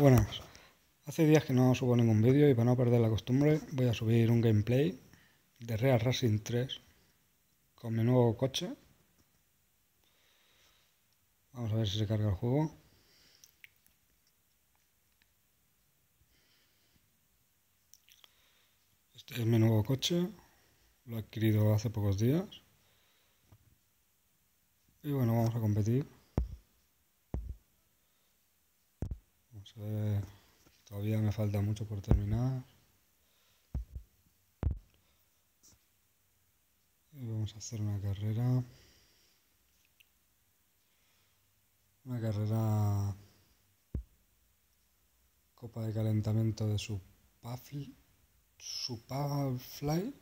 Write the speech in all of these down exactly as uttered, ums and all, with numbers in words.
Buenas, hace días que no subo ningún vídeo y para no perder la costumbre voy a subir un gameplay de Real Racing tres con mi nuevo coche. Vamos a ver si se carga el juego. Este es mi nuevo coche, lo he adquirido hace pocos días. Y bueno, vamos a competir. Vamos a ver, todavía me falta mucho por terminar. Y vamos a hacer una carrera. Una carrera copa de calentamiento de Superfly. Superfly.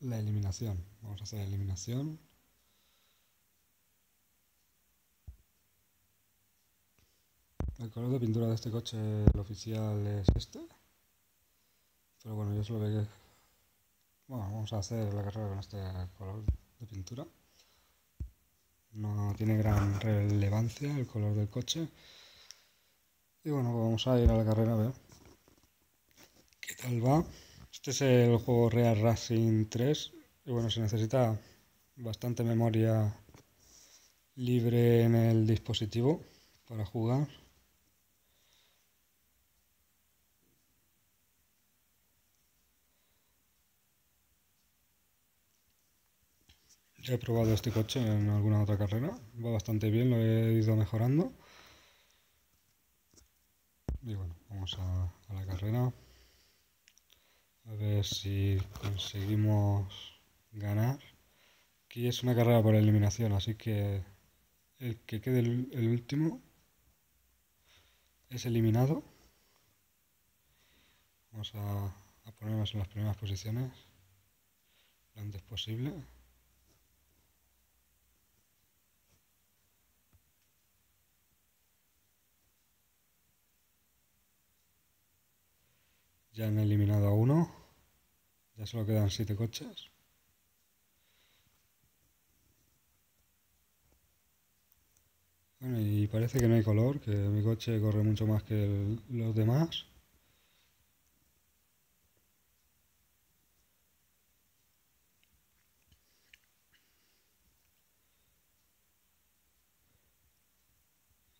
La eliminación. Vamos a hacer la eliminación. El color de pintura de este coche, el oficial, es este. Pero bueno, yo solo veo que... Bueno, vamos a hacer la carrera con este color de pintura. No tiene gran relevancia el color del coche. Y bueno, pues vamos a ir a la carrera a ver qué tal va. Este es el juego Real Racing tres. Y bueno, se necesita bastante memoria libre en el dispositivo para jugar. He probado este coche en alguna otra carrera, va bastante bien, lo he ido mejorando. Y bueno, vamos a, a la carrera. A ver si conseguimos ganar. Aquí es una carrera por eliminación, así que el que quede el, el último es eliminado. Vamos a, a ponernos en las primeras posiciones lo antes posible. Ya han eliminado a uno, ya solo quedan siete coches. Bueno, y parece que no hay color, que mi coche corre mucho más que el, los demás.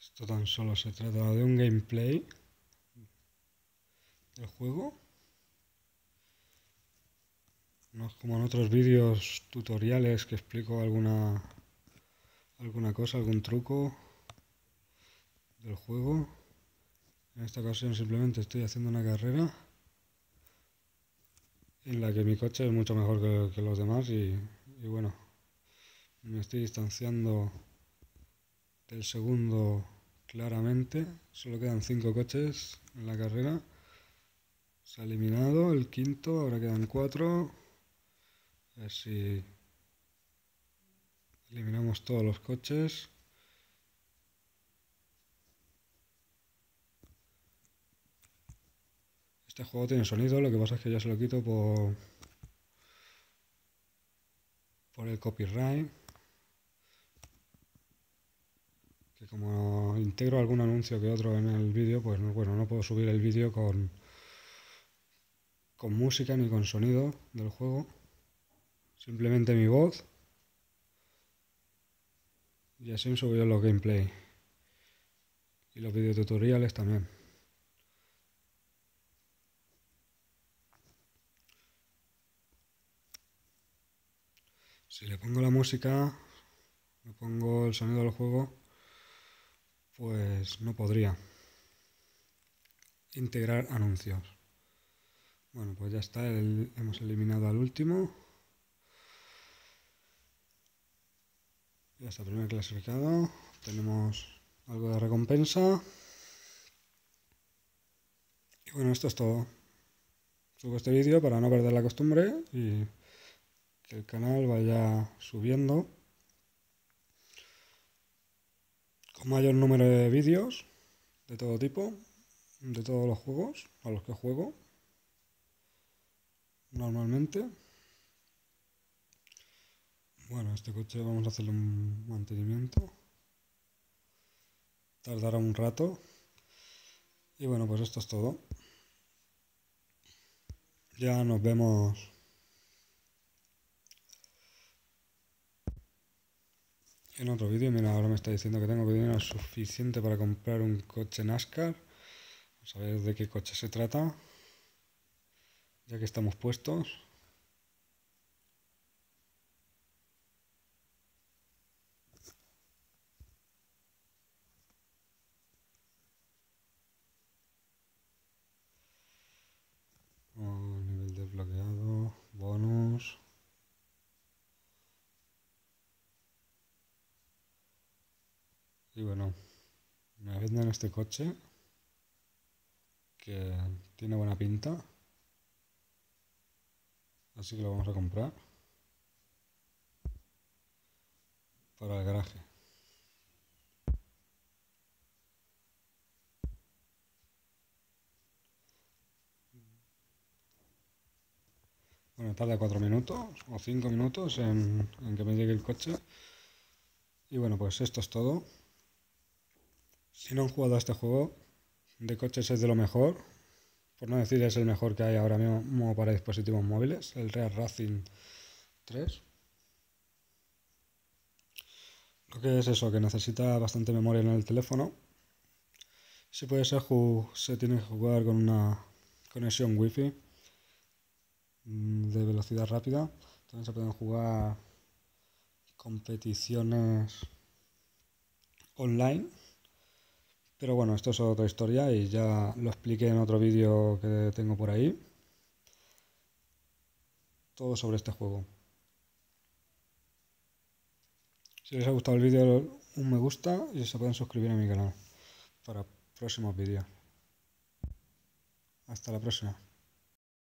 Esto tan solo se trata de un gameplay del juego, no es como en otros vídeos tutoriales que explico alguna alguna cosa, algún truco del juego. En esta ocasión simplemente estoy haciendo una carrera en la que mi coche es mucho mejor que, que los demás y, y bueno, me estoy distanciando del segundo claramente. Solo quedan cinco coches en la carrera. Se ha eliminado el quinto, ahora quedan cuatro. A ver si eliminamos todos los coches. Este juego tiene sonido, lo que pasa es que yo se lo quito por, por el copyright. Que como integro algún anuncio que otro en el vídeo, pues no, bueno, no puedo subir el vídeo con... con música ni con sonido del juego, simplemente mi voz, y así subió los gameplay y los videotutoriales también. Si le pongo la música, le pongo el sonido del juego, pues no podría integrar anuncios. Bueno, pues ya está, el, hemos eliminado al último. Ya está, primer clasificado. Tenemos algo de recompensa. Y bueno, esto es todo. Subo este vídeo para no perder la costumbre y que el canal vaya subiendo con mayor número de vídeos de todo tipo, de todos los juegos a los que juego normalmente. Bueno, a este coche vamos a hacerle un mantenimiento. tardará un rato. Y bueno, pues esto es todo. Ya nos vemos en otro vídeo. Mira, ahora me está diciendo que tengo que dinero suficiente para comprar un coche NASCAR. Vamos a ver de qué coche se trata, ya que estamos puestos. Y bueno, me venden este coche que tiene buena pinta, así que lo vamos a comprar para el garaje. Bueno, tarda cuatro minutos o cinco minutos en, en que me llegue el coche. Y bueno, pues esto es todo. Si no han jugado a este juego de coches, es de lo mejor, por no decir es el mejor que hay ahora mismo para dispositivos móviles, el Real Racing tres. Lo que es eso, que necesita bastante memoria en el teléfono. Si puede ser, se tiene que jugar con una conexión wifi de velocidad rápida. También se pueden jugar competiciones online. Pero bueno, esto es otra historia y ya lo expliqué en otro vídeo que tengo por ahí. Todo sobre este juego. Si les ha gustado el vídeo, un me gusta y se pueden suscribir a mi canal para próximos vídeos. Hasta la próxima.